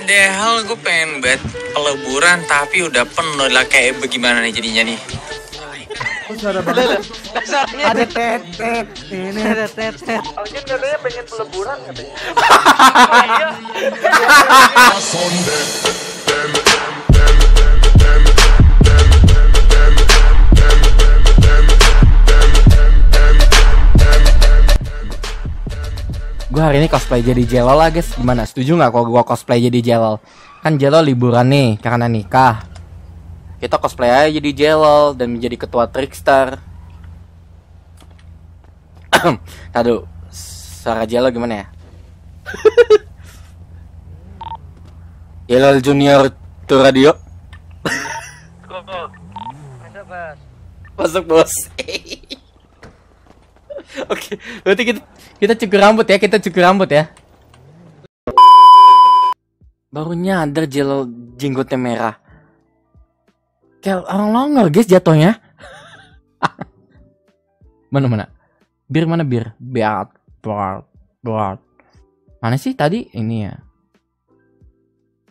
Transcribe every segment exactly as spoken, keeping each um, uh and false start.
Padahal gue pengen banget peleburan tapi udah penuh lah, kayak bagaimana nih jadinya nih? Ada tetet, ini ada tetet. Alvin katanya pengen peleburan katanya. Gue hari ini cosplay jadi Jelol lah guys, gimana? Setuju nggak kalau gue cosplay jadi Jelol? Kan Jelol liburan nih karena nikah. Kita cosplay aja jadi Jelol dan menjadi ketua trickster. Aduh, suara Jelol gimana ya? Jelol Junior Tour Radio. Masuk bos. Oke, berarti kita kita cukur rambut ya, kita cukur rambut ya. Baru nyadar Jelol jenggotnya merah. Kayak orang longgar guys jatuhnya. Mana mana? Bir mana bir? Beat, beat, beat. Mana sih tadi ini ya?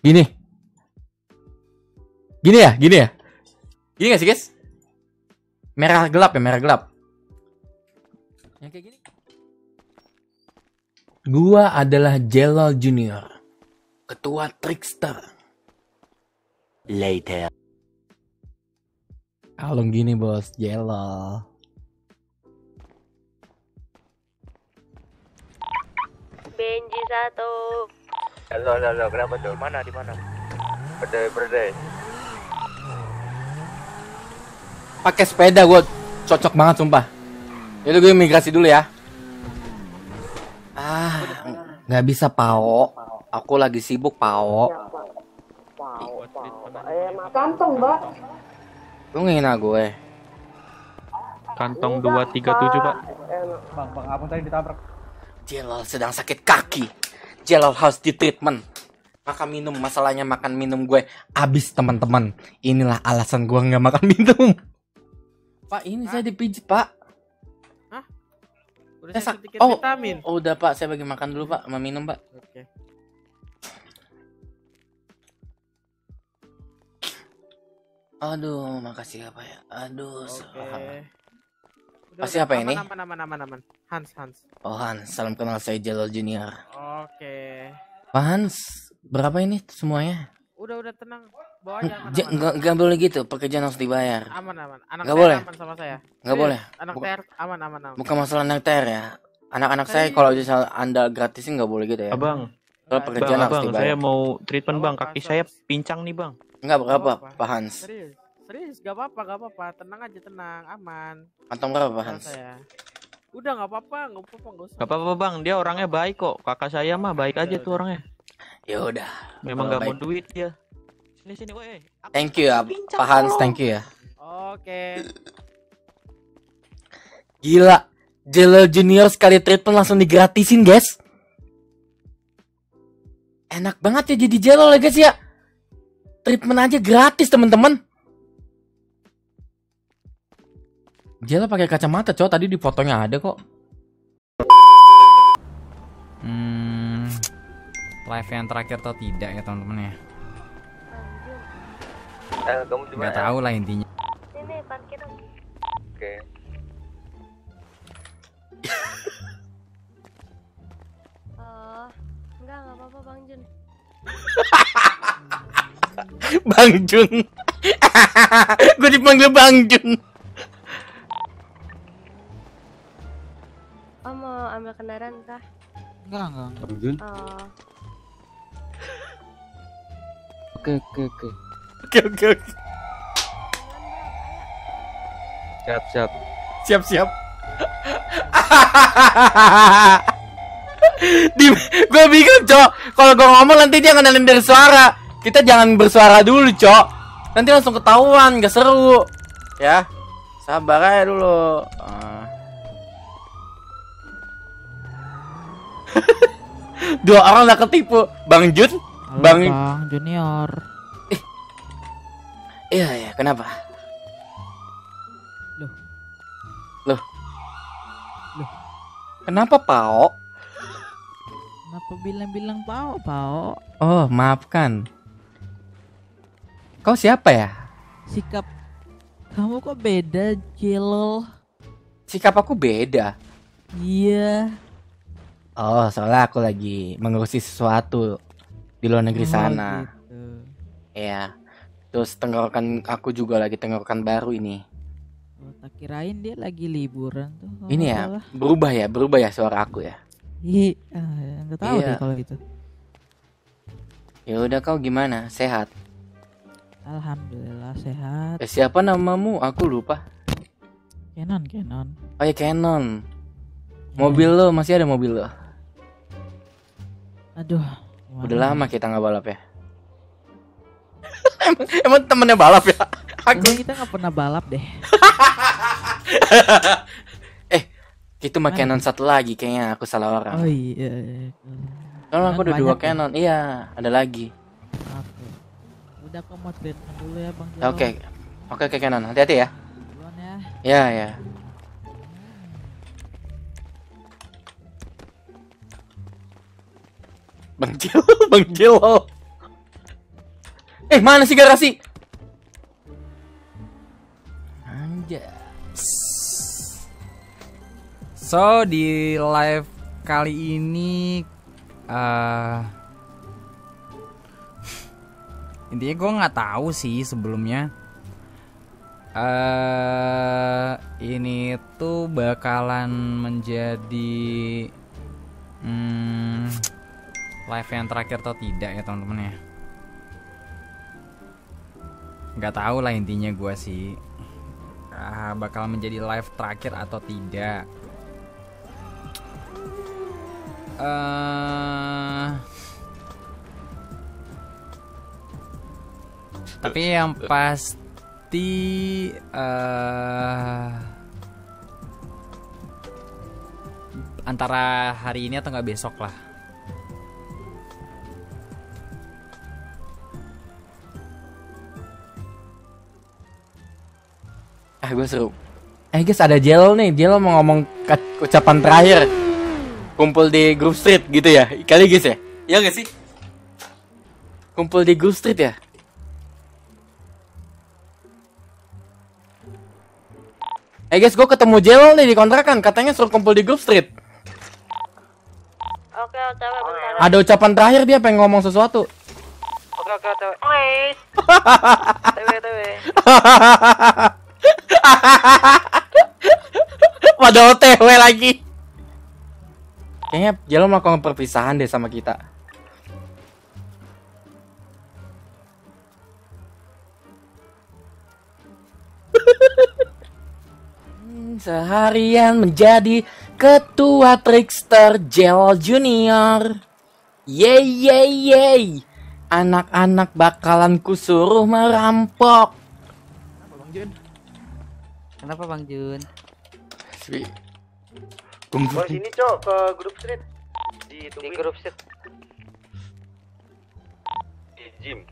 Gini. Gini ya, gini ya. Gini gak sih guys? Merah gelap ya, merah gelap. Yang kayak gini. Gua adalah Jelol Junior, ketua trickster. Later. Kalung gini bos, Jelol. Benji satu. Halo, halo, halo. Kenapa tuh? Mana? Di mana? Berdaya, berdaya. Pakai sepeda gue cocok banget sumpah. Itu gue migrasi dulu ya. Ah, nggak bisa Pao. Aku lagi sibuk Pao. Kantong Mbak. Lu ngina gue. Kantong dua tiga tujuh Pak. Bang, bang, apa tadi ditabrak? Jelol sedang sakit kaki. Jelol harus di treatment. Makan minum, masalahnya makan minum gue habis teman-teman. Inilah alasan gue nggak makan minum. Pak, ini saya dipijit Pak. Udah saya sedikit oh, vitamin. Oh, udah Pak, saya bagi makan dulu Pak, mau minum Pak. Oke. Aduh, makasih apa ya? Aduh, okay. Masih apa aman, ini? Aman, aman, aman, aman. Hans, Hans. Oh Hans, salam kenal saya Jelol Junior. Oke. Okay. Pak Hans, berapa ini semuanya? Udah, udah tenang. Bawa aja. Enggak boleh gitu, pekerjaan harus dibayar. Aman, aman. Anak nggak boleh. Aman sama saya. Nggak jadi, boleh. Anak Buka, T R aman, aman, aman. Bukan masalah anak T R ya. Anak-anak saya kalau misal Anda gratisin nggak boleh gitu ya. Abang. Kalau pekerjaan bang, harus abang, dibayar. Saya mau treatment Bang, kaki saya pincang nih Bang. Enggak berapa, Pak Hans. Serius, serius, gak apa-apa, gak apa-apa. Tenang aja, tenang, aman. Kantong berapa, Pak Hans? Saya. Udah gak apa-apa, gak apa-apa, gak usah. Gak apa-apa, Bang. Dia orangnya baik kok. Kakak saya mah baik aja tuh orangnya. Ya udah. Memang gak mau duit ya. Sini sini, woi. Thank you ya, Pak Hans. Thank you ya. Oke. Gila, Jelol Junior sekali treatment langsung digratisin, guys. Enak banget ya jadi Jelol ya, guys ya. Treatment aja gratis teman-teman. Jelol pakai kacamata cowok, tadi di fotonya ada kok. Hmm, live yang terakhir atau tidak ya teman-teman ya? Eh, kamu nggak tahu lah intinya. Ini parkir. Oke. Oh, enggak enggak apa-apa Bang Jun. Bang Jun. Gue dipanggil Bang Jun. Om mau ambil kendaraan kah? Enggak, enggak. Bang Jun. Oh. Oke, oke, oke. Oke, oke, oke. Siap, siap. Siap, siap. Di gue bingung, Cok. Kalau gue ngomong nanti dia kenalin dari suara. Kita jangan bersuara dulu, Cok. Nanti langsung ketahuan, gak seru. Ya. Sabar aja dulu. Uh. Dua orang udah ketipu, Bang Jun, halo, Bang Junior. Eh. Iya, ya, kenapa? Loh. Loh. Loh. Kenapa, Pao? Kenapa bilang-bilang Pao, Pao? Oh, maafkan. Kau siapa ya? Sikap kamu kok beda, Jelol? Sikap aku beda? Iya. Oh, soalnya aku lagi mengurusi sesuatu di luar negeri oh, sana. Gitu. Iya. Terus tenggorokan aku juga lagi tenggorokan baru ini. Oh, tak kirain dia lagi liburan tuh. Ini ya, salah. berubah ya, berubah ya suara aku ya. Iya, nggak tahu iya. deh kalau gitu. Ya udah, kau gimana? Sehat? Alhamdulillah sehat. Eh, siapa namamu? Aku lupa. Canon, Canon. Oh ya Canon. Yeah. Mobil lo masih ada mobil lo? Aduh. Wow. Udah lama kita nggak balap ya. emang, emang temennya balap ya? Aku emang kita nggak pernah balap deh. Itu mah Canon satu lagi kayaknya, aku salah orang. Oh iya. iya. Kalau aku udah dua Canon, ya? Iya, ada lagi. Oke. Udah aku mau treatment dulu ya, Bang. Oke. Okay. Oke, okay, okay, Canon. Hati-hati ya. Duluan ya. Iya, iya. Bang Jil, Bang Jil. Eh, mana sih garasi? Anjas. So di live kali ini uh, intinya gue nggak tahu sih sebelumnya uh, ini tuh bakalan menjadi um, live yang terakhir atau tidak ya teman-teman ya, nggak tahu lah intinya gue sih uh, bakal menjadi live terakhir atau tidak. Uh, tapi yang pasti uh, antara hari ini atau nggak besok lah. Ah, gue seru. Eh guys, ada Jelol nih. Jelol mau ngomong ucapan terakhir. Kumpul di Groove Street gitu ya kali guys ya? Iya gak sih? Kumpul di Groove Street ya? Eh guys, gue ketemu Jelol nih di kontrakan, katanya suruh kumpul di Groove Street. Oke, otw, bentar. Ada ucapan terakhir, dia pengen ngomong sesuatu. Oke, oke, otw. Wait. Otw, otw. Pada otw lagi. Kayaknya Jelol melakukan perpisahan deh sama kita. Seharian menjadi ketua trickster Jelol Junior. Yeay yeay yeay. Anak-anak bakalan kusuruh merampok. Kenapa Bang Jun? Kenapa Bang Jun? Sweet. Kumpul sini cok ke grup street di, di grup street di gym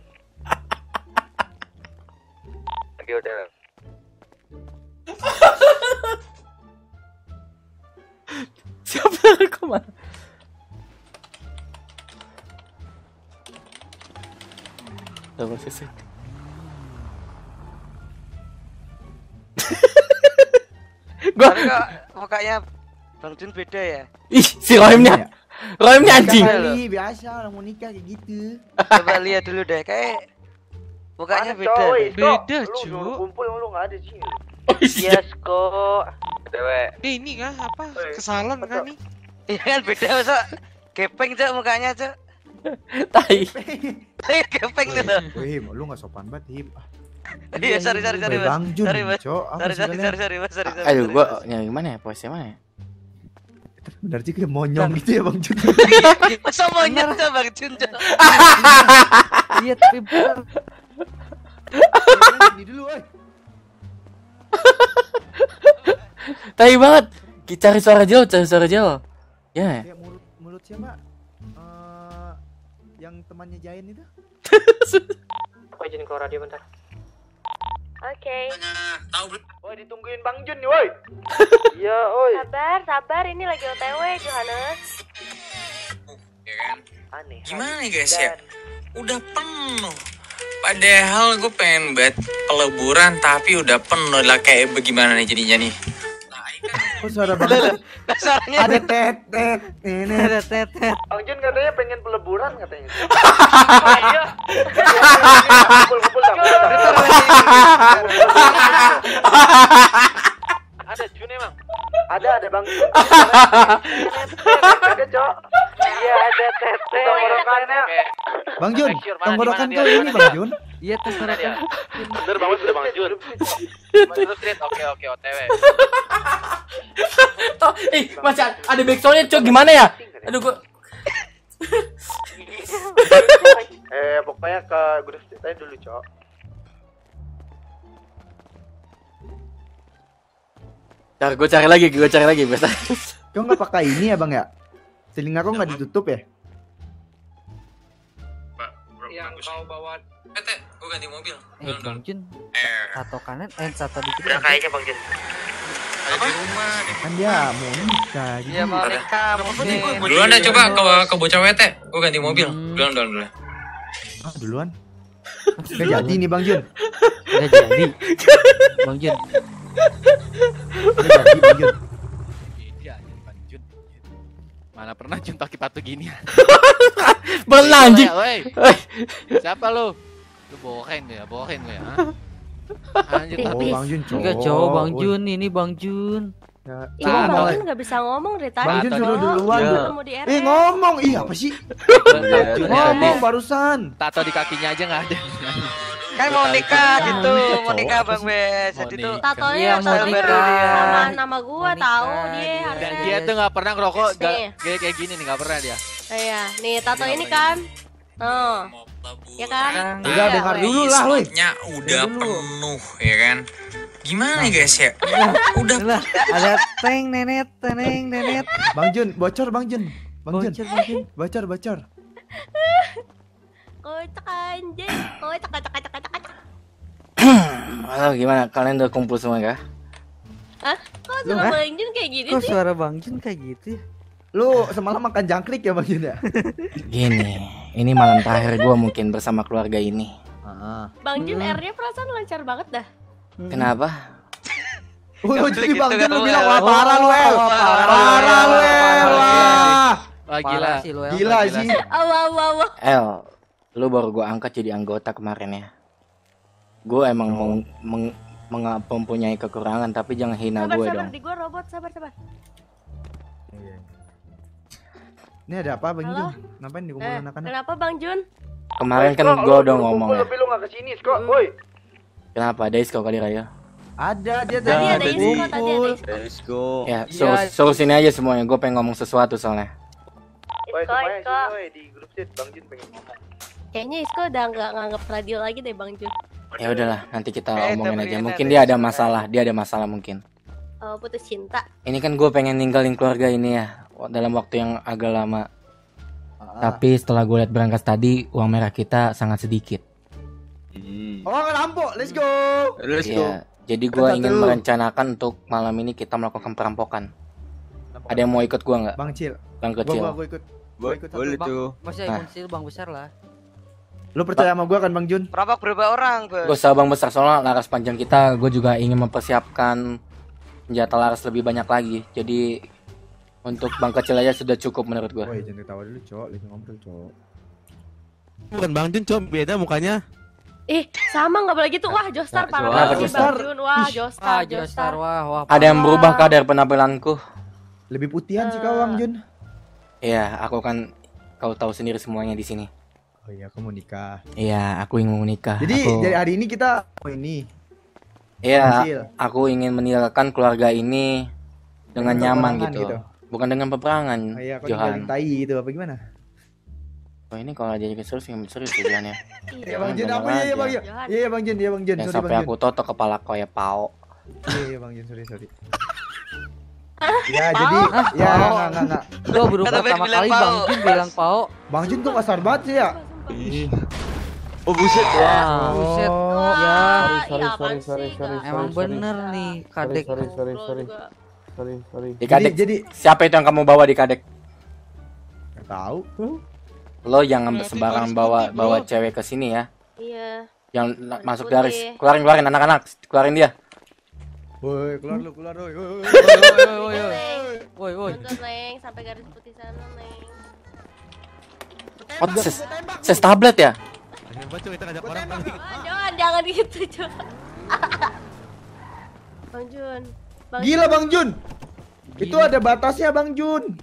lagi udah siapa yang kemana double sisi. Gua pokoknya Bang Jun beda ya? Ih, si Rohimnya. Rohimnya anjing. Kali biasa orang mau nikah kayak gitu. Coba lihat dulu deh, kayak mukanya beda. Beda, cuy. Lu kumpul lu enggak ada sih. Yes, kok. Dewek. Di ini kah apa? Kesalahan kan nih. Iya kan beda, Cok. Gepeng, Cok, mukanya, Cok. Tai. Tai gepeng tuh. Wih, lu enggak sopan banget, Him. Iya, sorry, sorry, sorry. Bang Jun. Sorry, sorry, sorry, sorry, sorry. Aduh, gua yang mana ya? Posisi mana ya? Benar sih kayak monyong gitu ya Bang Jun. Masa monyong tuh Bang Jun. Iya tapi bener. Ini dulu woy. Tai banget. Cari suara jauh, cari suara jauh. Ya mulut, mulut siapa? Yang temannya Jain itu. Aku izin keluar radio bentar. Oke. Tahu belum? Woi, ditungguin Bang Jun nih, woi. Iya, oi. Sabar, sabar, ini lagi O T W Johannes. Oke. Gimana nih guys ya, udah penuh. Padahal gue pengen buat peleburan tapi udah penuh lah, kayak bagaimana nih jadinya nih? Kok suara banget? Dasarnya ada tetet, ini ada tetet. Bang Jun katanya pengen peleburan katanya. Iya. Kumpul-kumpul sama. Ada Jun emang? Ada ada Bang. Ada Cok. Iya ada tetet. Tenggorokannya. Bang Jun, tenggorokan tuh ini Bang Jun. Iya tenggorokan. Bener banget udah Bang Jun. Oke oke O T W. Oh, eh, masih ada backsoundnya Cok, gimana ya? Aduh gua. Eh, pokoknya ke grup ceritanya dulu, Cok. Ntar gua cari lagi, gua cari lagi, biasa. Cok enggak pakai ini ya, Bang ya? Telinga kok enggak ditutup ya? Pak, yang kau bawa Tete, gua ganti mobil. Eh, Bang Jun. Satu kanan, eh satu di kiri. Kayaknya Bang Jun. Apa? Di rumah kan dia Monica gitu. Iya, Monica. Duluan deh coba ke ke bocah wete. Gua ganti mobil. Hmm. Duluan, duluan, duluan. Ah, duluan. Enggak jadi nih Bang Jun. Enggak jadi. Bang Jun. Enggak jadi Bang Jun. Iya, jadi Bang Jun. Mana pernah Jun pakai patu gini. Belanjing. Siapa lu? Lu bohongin ya, bohongin lu ya. Anjir, oh, Bang Jun, cowo. Enggak, cowo, Bang Jun, ini Bang Jun. Ya, ini ah, Bang Jun enggak bisa ngomong dari tadi. Bang Jun suruh duluan ya. Eh, ngomong. Ih, apa sih? Ngomong barusan. Tato di kakinya aja enggak ada. Kan mau nikah gitu, mau nikah Bang Wes. Jadi tuh tatonya sama nama gua tahu dia harusnya. Dan dia tuh enggak pernah ngerokok, kayak kayak gini nih, enggak pernah dia. Iya, nih tato ini kan. Oh. Ya kan? Udah ya, dengar dulu lah, woi. Slotnya udah penuh, ya kan? Gimana ya guys ya? Udah lah. Ada teng nenet, teneng nenet. Bang Jun, bocor Bang Jun. Bang Jun. Bocor, bocor. Kocak anjing. Kocak, kocak, kocak, kocak. Halo, gimana? Kalian udah kumpul semua kah? Hah? Kok suara Bang Jun kayak gini sih? Kok suara Bang Jun kayak gitu ya? Lu semalam makan jangkrik ya Bang Jun ya? Gini, ini malam terakhir gua mungkin bersama keluarga ini. Ah. Bang Jun hmm. R-nya perasaan lancar banget dah. Hmm. Kenapa? Lu jadi Bang Jun lu bilang wah parah lu el. Parah lu el. Wah gila sih lu el. Gila sih. El, lu baru gua angkat jadi anggota kemarin ya. Gua emang mau mempunyai kekurangan tapi jangan hina gue dong. Sabar sabar di gua robot, sabar sabar. Ini ada apa Bang Jun? Ngapain dikumpul eh, anak-anak? Kenapa Bang Jun? Kemarin kan gue udah ngomong ya. Lu gak kesini, Sko, woi. Kenapa? Ada Isko kali Raya? Ada, dia tadi ada Isko, tadi ada Isko. Ya, suruh sini aja semuanya, gue pengen ngomong sesuatu soalnya. Woi, semuanya sini woi, di grup chat Bang Jun pengen ngomong. Kayaknya Isko udah gak nganggep radio lagi deh Bang Jun. Ya udahlah, nanti kita omongin aja, mungkin dia ada masalah, dia ada masalah mungkin. Oh, putus cinta. Ini kan gue pengen ninggalin keluarga ini ya dalam waktu yang agak lama. Ah. Tapi setelah gue lihat berangkas tadi, uang merah kita sangat sedikit. Hmm. Oh, lampu, let's go. Let's yeah. go. Jadi gue ingin merencanakan untuk malam ini kita melakukan perampokan. Lampokan. Ada yang mau ikut gue nggak? Bang Cil. Bang Kecil. Gue ikut. Gue ikut. Boleh tuh. Masih Bang Cil, Bang Besar lah. Lu percaya ba sama gue kan Bang Jun? Perampok berapa orang? Gue sama Bang Besar soalnya laras panjang kita. Gue juga ingin mempersiapkan senjata laras lebih banyak lagi. Jadi untuk Bang Kecil aja sudah cukup menurut gua. Woi, jangan ketawa dulu, Cok. Lagi ngobrol, Cok. Bukan Bang Jun, Cok. Beda mukanya. Eh, sama enggak boleh gitu. Wah, Jostar parah. Wah, Jostar. Wah, Jostar, Jostar. Wah, wah. Ada yang berubah kah dari penampilanku? Lebih putihan sih kau, Bang Jun. Iya, aku kan kau tahu sendiri semuanya di sini. Oh iya, aku mau nikah. Iya, aku ingin menikah. Jadi, dari hari ini kita oh ini. Iya, aku ingin meninggalkan keluarga ini dengan nyaman gitu. Bukan dengan peperangan, oh, iya, Johan. Tai gitu, apa gimana? Oh ini kalau jadi serius, yang serius tujuannya. Iya Bang Jun, apa ya Bang Jun? Iya Bang Jun, iya Bang Jun. Sampai aku totok kepala kau ya, Pao. Iya Bang Jun, sorry sorry. Ya jadi, ya nggak nggak nggak. Gua baru pertama kali Bang Jun bilang Pao. Bang Jun tuh kasar banget sih ya. Oh buset ya. Buset. Ya sorry sorry sorry sorry. Emang bener nih, kadek. Sorry sorry sorry. Sorry, sorry. Jadi, jadi siapa itu yang kamu bawa di kadek? Gak tahu. Lo jangan sembarangan bawa bawa cewek ke sini ya. Iya. Yang masuk garis. Keluarin keluarin anak-anak, keluarin dia. Woi, keluar lu, keluar woi. Woi, woi, woi. Neng, sampai garis putih sana, Neng. Oh, ses tablet ya? Coba kita ngajak orang tadi. Jangan, jangan gitu, Cuk. Bang Jun. Gila Bang Jun. Itu ada batasnya Bang Jun.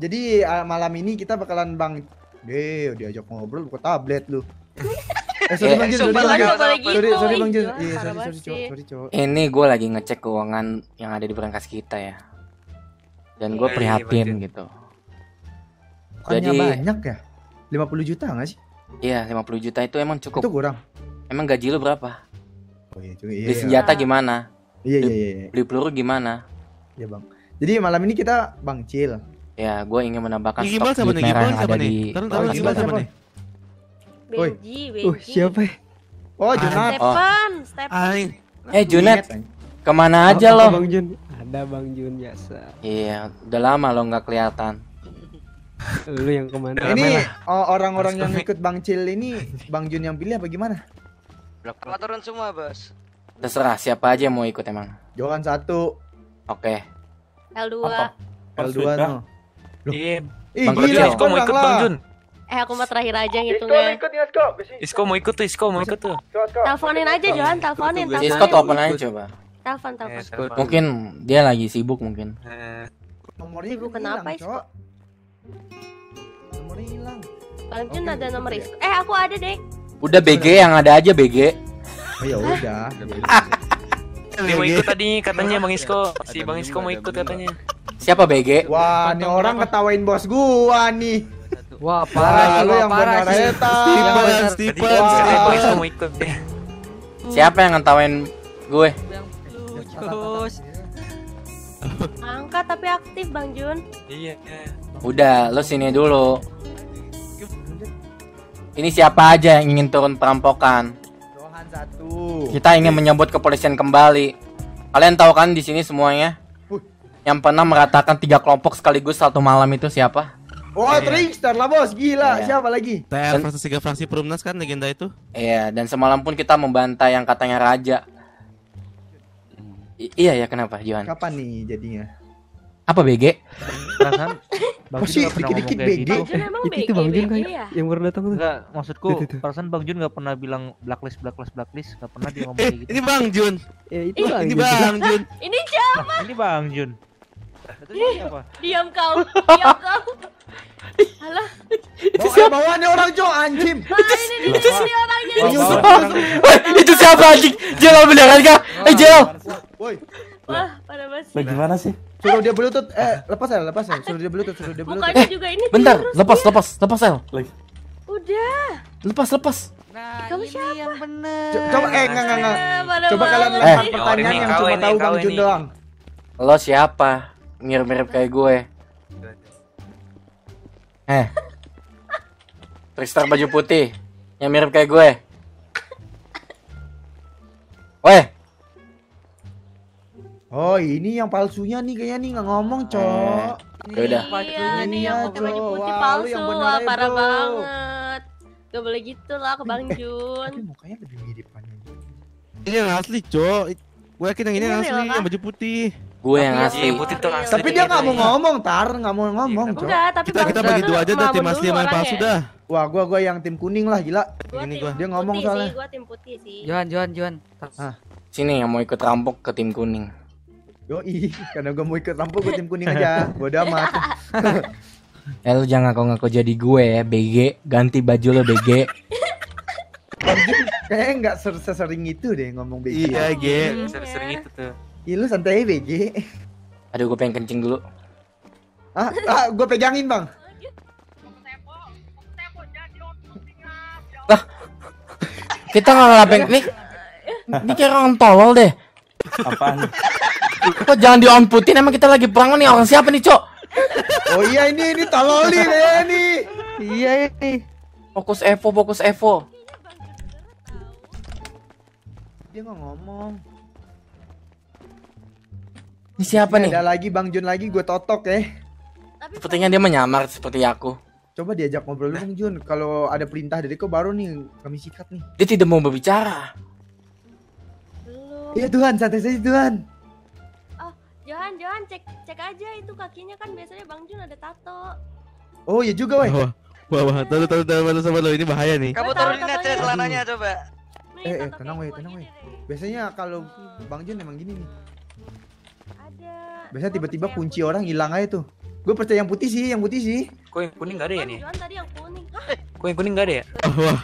Jadi malam ini kita bakalan Bang Deh diajak ngobrol buka tablet lu. Eh, sorry Bang Jun, sorry sorry Bang Jun. Iya, sorry sorry cowok. Ini gue lagi ngecek keuangan yang ada di brankas kita ya. Dan gue prihatin gitu. Jadi banyak ya. lima puluh juta nggak sih? Iya, lima puluh juta itu emang cukup. Itu kurang. Emang gaji lu berapa? Oh iya, cuy. Iya, beli senjata iya. Gimana? Iya, iya, iya. Beli peluru gimana? Iya, Bang. Jadi malam ini kita Bang Cil. Ya, gue ingin menambahkan stok duit merah yang ada di brankas kita. Benji, Benji. Oh, siapa? Oh, Junet. Stefan, Stefan. Eh, Junet. Kemana aja lo? Bang Jun. Ada Bang Jun biasa. Iya, udah lama lo nggak kelihatan. Lu yang kemana? Ini orang-orang yang ikut Bang Cil ini Bang Jun yang pilih apa gimana? Belakang turun semua bos. Terserah siapa aja yang mau ikut emang. Johan satu. Oke. L dua. L dua no. Iya. Bang Isko mau ikut Bang Jun. Eh aku mau terakhir aja ngitungnya. Isko mau ikut tuh, Isko mau ikut tuh. Teleponin aja Johan, teleponin. Isko telepon aja coba. Telepon, telepon. Mungkin dia lagi sibuk mungkin. Nomornya gue kenapa Isko? Nomornya hilang. Bang Jun ada nomor Isko. Eh aku ada deh. Udah B G yang ada aja B G. Oh ya udah. Dia mau ikut tadi katanya Bang Isko. Si Bang Isko mau ikut katanya. Siapa B G? Wah, ini orang ketawain bos gua nih. Wah, parah lu yang benar eta. Tipe tipe mau ikut. Siapa yang ngetawain gue? Angkat tapi aktif Bang Jun. Iya. Udah, lo sini dulu. Ini siapa aja yang ingin turun perampokan? Johan satu. Kita ingin menyebut kepolisian kembali. Kalian tahu kan di sini semuanya? Uh. Yang pernah meratakan tiga kelompok sekaligus satu malam itu siapa? Oh, yeah. Trickster lah bos, gila. Yeah. Siapa lagi? T R versus tiga fraksi Perumnas kan legenda itu? Iya, yeah, dan semalam pun kita membantai yang katanya raja. I iya ya, kenapa Johan? Kapan nih jadinya? Apa B G? Perasaan Bang Jun nggak pernah ngomong kayak gitu. Itu Bang Jun kan yang baru datang tuh. Enggak, maksudku perasaan Bang Jun nggak pernah bilang blacklist, blacklist, blacklist, nggak pernah dia ngomong kayak gitu. Ini Bang Jun. Ini Bang Jun. Ini siapa? Ini Bang Jun. Diam kau, diam kau. Alah. Itu siapa? Bawaannya orang Jo anjing. Itu siapa? Itu siapa anjing? Jel beneran kah? Eh Jel. Woi. Wah, pada basi. Bagaimana sih? Suruh dia bluetooth, eh lepas ya, lepas ya. Suruh dia bluetooth, suruh dia bluetooth. Mukanya juga ini. Bentar, lepas, lepas, lepas ya. Udah. Lepas, lepas. Nah, kamu siapa? Yang bener. Coba eh enggak enggak. Coba kalian lempar pertanyaan yang cuma tahu Bang Jun doang. Lo siapa? Mirip-mirip kayak gue. Eh. Tristar baju putih yang mirip kayak gue. Weh. Oh ini yang palsunya nih kayaknya nih nggak ngomong cok. Eh, udah. Iya nih yang pakai baju putih palsu, wah parah banget. Gak boleh gitu lah ke Bang Jun. Tapi mukanya lebih mirip panjang. Ini yang asli cok. Gue yakin yang ini yang asli yang baju putih. Gue yang asli. Tapi dia nggak mau ngomong tar, nggak mau ngomong cok. Kita kita bagi dua aja dah tim asli sama yang palsu dah. Wah gue gue yang tim kuning lah gila. Ini gue. Dia ngomong soalnya. Gue tim putih sih. Johan Johan Johan. Sini yang mau ikut rampok ke tim kuning. Yoi, karena gue mau ikut rampok gue tim kuning aja, bodo amat. Eh lu jangan kau ngaku jadi gue ya, B G. Ganti baju lo B G. Kayaknya nggak sesering itu deh ngomong B G. Iya, G. Sesering itu tuh. Iya lu santai B G. Aduh gue pengen kencing dulu. Ah, ah gue pegangin bang. Lah, kita nggak ngelapeng nih. Ini kayak orang tolol deh. Apaan? Kok jangan diomputin, emang kita lagi perang nih, orang siapa nih cok? Oh iya ini, ini taloli deh ini. Iya ini. Fokus Evo, fokus Evo. Dia nggak ngomong. Ini siapa ini nih? Ada lagi Bang Jun lagi, gue totok ya. Sepertinya dia menyamar seperti aku. Coba diajak ngobrol dulu nah. Bang Jun, kalau ada perintah dari kau baru nih kami sikat nih. Dia tidak mau berbicara. Belum. Iya Tuhan, santai saja Tuhan. Oh, Johan, Johan cek cek aja itu kakinya kan biasanya Bang Jun ada tato. Oh iya juga weh. Wah, wah, wah. Tahu tahu tahu sama lo ini bahaya nih. Kamu taruh ini aja celananya coba. Nih, eh, eh tenang weh, tenang weh. Biasanya kalau Bang Jun emang gini nih. Ada. Biasanya tiba-tiba kunci orang hilang aja tuh. Gue percaya yang putih sih, yang putih sih. Kok yang kuning gak ada ya nih? Tadi yang kuning. Kok yang kuning gak ada ya? Wah,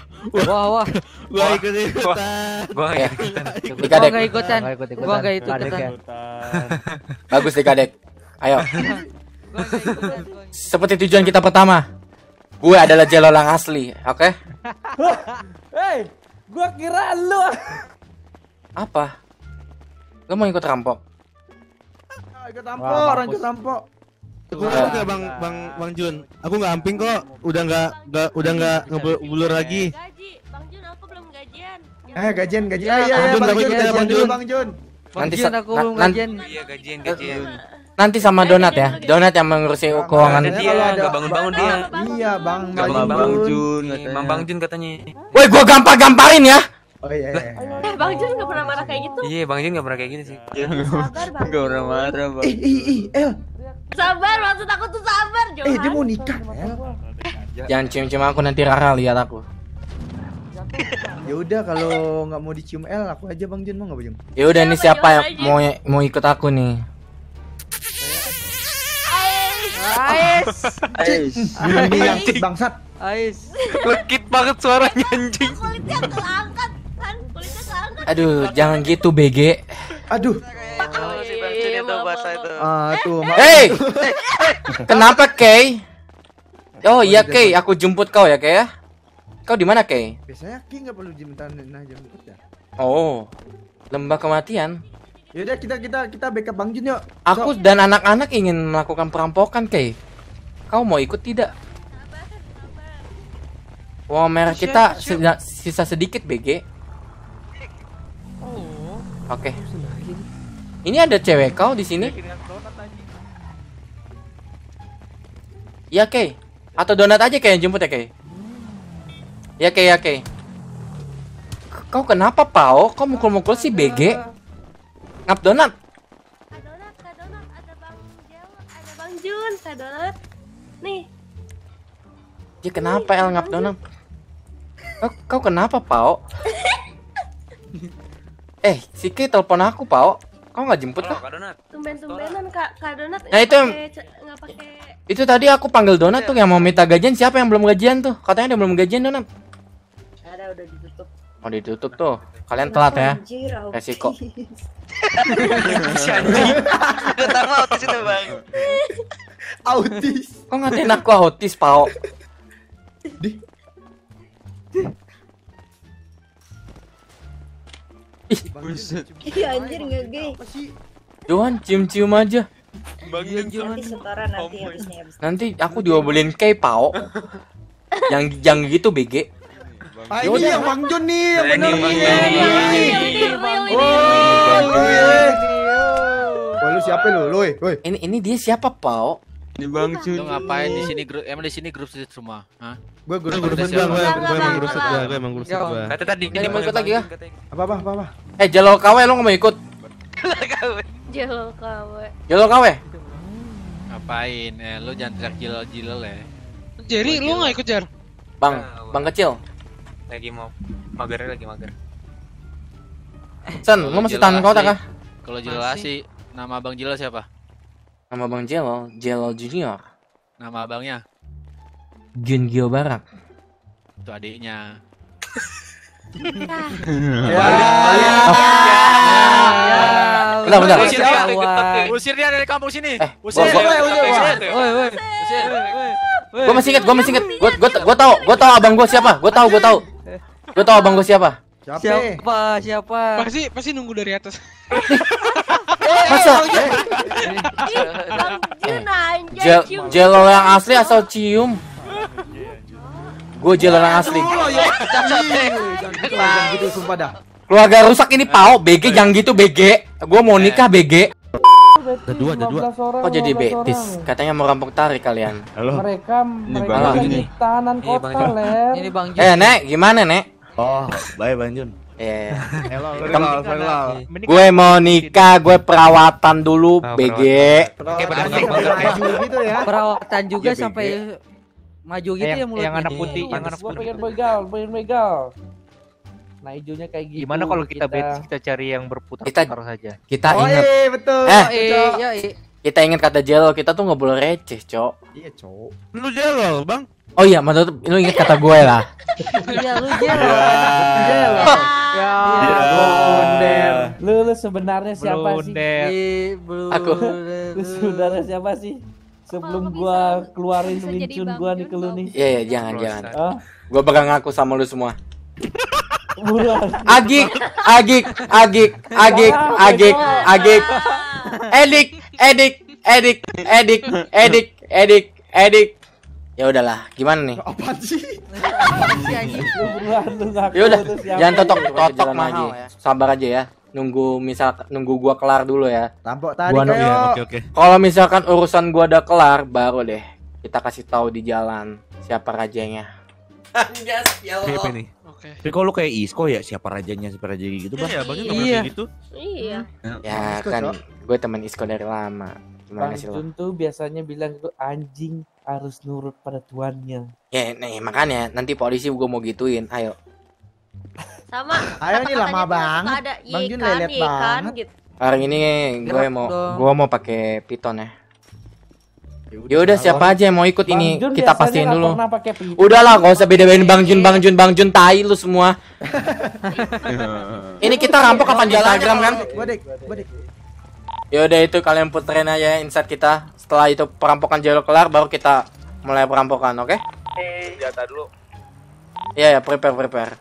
wah, wah. Gua ikut ikutan. Gua gak ikutan. Gua gak ikutan. Gua gak ikutan. Bagus deh Kadek. Ayo. Seperti tujuan kita pertama. Gue adalah Jalalang asli, oke? Hei, gue kira lu. Apa? Lu mau ikut rampok? Ikut rampok, orang ikut rampok. Aku nggak bang bang bang Jun, aku nggak amping kok, udah nggak nggak udah nggak ngeblur lagi. Gaji, bang Jun aku belum gajian. Eh gajian gajian. Ya ya bang Jun bang Jun bang Jun. Nanti aku belum gajian. Iya gajian gajian. Nanti sama Donat ya, Donat yang mengurusi keuangan. Dia nggak bangun bangun dia. Iya bang bang Jun, bang Jun katanya. Woi gua gampar gamparin ya. Oh iya, iya, iya. Eh, Bang Jun gak pernah marah kayak gitu. Iya, Bang Jun gak pernah kayak gini sih. Sabar, Bang. Gak pernah marah, Bang. Eh, eh, eh, El. Sabar, maksud aku tuh sabar, Johan. Eh, dia mau nikah, El. Eh, jangan cium-cium aku, nanti Rara lihat aku. Ya udah, kalau gak mau dicium El, aku aja Bang Jun, mau gak Bang Jun? Ya udah, ini siapa yang mau mau ikut aku nih? Ais. Ais. Ini yang bangsat. Ais. Lekit banget suaranya anjing. Kulitnya keangkat. Aduh, jangan gitu B G. Aduh. Ah, tuh. Hey, kenapa Kay? Oh iya Kay, aku jemput kau ya Kay ya. Kau di mana Kay? Biasanya Kay nggak perlu jemputan jemput ya. Oh, lembah kematian. Yaudah kita kita kita backup Bang Jun yuk. Aku dan anak-anak ingin melakukan perampokan Kay. Kau mau ikut tidak? Wah merah kita sisa sedikit B G. Oke. Okay. Ini ada cewek kau di sini? Ya Kay. Atau Donat aja Kay yang jemput ya Kay. Ya Kay, ya Kay. Kau kenapa Pao? Kau mukul-mukul si B G? Ngap Donat. Ada Donat, ada Donat, ada Bang Jun, ada Bang Jun, ada Donat. Nih. Ya kenapa El ngap Donat? Kau, kau kenapa Pao? Eh, si Kay telepon aku, Pao. Kau nggak jemput kah? Tumben-tumbenan Kak, Kak Donat. Nah, itu nggak pakai. Itu tadi aku panggil Donat tuh yang mau minta gajian, siapa yang belum gajian tuh? Katanya dia belum gajian, Donat. Ada udah ditutup. Oh, ditutup tuh. Kalian telat ya. Resiko. Pertama autis itu, Bang. Autis. Kok ngatain aku autis, Pao? Di. Iya anjir enggak gay. Johan cium-cium aja. Bang Johan setoran nanti habisnya habis. Nanti aku diomelin Kay Pao. Yang jangan gitu B G. Ayo yang Bang Jun nih yang benar nih. Oh, lu siapa lu? Lu, woi. Ini ini dia siapa Pao? Ini Bang Jun. Lu ngapain di sini grup? Emang di sini grup sih semua? Hah? Gua grup grup gua, gua emang grup gua, gua emang grup gua. Kata tadi dia mau ikut lagi ya? Apa-apa, apa-apa. Eh, Jalol Kawe lu enggak mau ikut? Jalol Kawe. Jalol Kawe. Ngapain? Eh, lu jangan teriak jilol-jilol ya. Jerry, lu enggak ikut, Jer? Bang, Bang kecil. Lagi mau magernya lagi mager. Sen, lu masih tahan kau tak? Kalau jelas sih nama Bang Jilol siapa? Nama Bang Jelol, Jelol Junior. Nama abangnya? Jun Gio Barak. Itu adiknya. Bentar, bentar. Usir dia dari kampung sini. Usir. Gue masih inget, gue masih inget. Gue tau, gue tau abang gue siapa. Gue tau, gue tau. Gue tau abang gue siapa. Siapa? Siapa? Pasti pasti nunggu dari atas. Masa? Jelol yang asli asal cium. Gue jelol yang asli. Keluarga rusak ini Pao. B G jangan gitu B G. Gue mau nikah B G. Kedua, ada dua. Kok oh, jadi betis? Katanya mau rampok tarik kalian. Halo. Mereka mereka ah, ini tahanan kota, Lem. Ini Bang Jun. Eh, Nek, gimana, Nek? Oh, bye Bang Jun. Eh, hello, hello, hello. Gue mau nikah, gue perawatan dulu, oh, B G. Perawatan juga sampai maju gitu ya mulutnya. Yang anak putih, yang anak putih. Gue pengen begal, pengen begal. Nah, hijaunya kayak gitu. Gimana kalau kita kita, kita cari yang berputar terus saja. Kita oh, ingat. Iya, betul. Eh, iya, iya. Kita ingat kata Jelol, kita tuh nggak boleh receh, Cok. Iya, Cok. Lu Jelol, Bang. Oh iya, menurut lu ingat kata gue lah. Iya, lu Jelol. Jelol. Ya, blunder. Lu lu sebenarnya siapa sih? Aku. Lu sebenarnya siapa sih? Sebelum gua keluarin wincun gua nih ke lu nih. Iya, iya, jangan, jangan. Gua bakal ngaku sama lu semua. Agik, agik, agik, agik, agik, agik, edik, edik, edik, edik, edik, edik, edik. Ya udahlah, gimana nih? Apa sih? Ya udah, jangan totok-totok lagi. Sabar aja ya. Nunggu misal nunggu gua kelar dulu ya. Tampok tadi ya. Oke, oke. Kalau misalkan urusan gua udah kelar, baru deh kita kasih tahu di jalan siapa rajanya. Gas, ya Allah. Okay. Tapi kalau lu kayak Isko ya, siapa rajanya, siapa raja gitu, Bang? Iya, Bang, temen kayak gitu. Iya. Ya Isko, kan gue temen Isko dari lama. Gimana sih lu? Bang Jun tuh biasanya bilang itu anjing harus nurut pada tuannya. Ya, nih makanya nanti polisi gue mau gituin. Ayo. Sama. Ayo nih lama, Bang. Bang Jun lelet banget. Hari ini gue mau gue mau pakai Python ya. Ya udah siapa aja yang mau ikut ini kita pastiin dulu. Udahlah gak usah beda-bedain Bang Jun, Bang Jun, Bang Jun tai lu semua. Ini kita rampok kapan Instagram kan? Ya udah itu kalian puterin aja insight kita. Setelah itu perampokan Jelol kelar baru kita mulai perampokan, oke? Senjata dulu. Iya ya, prepare prepare.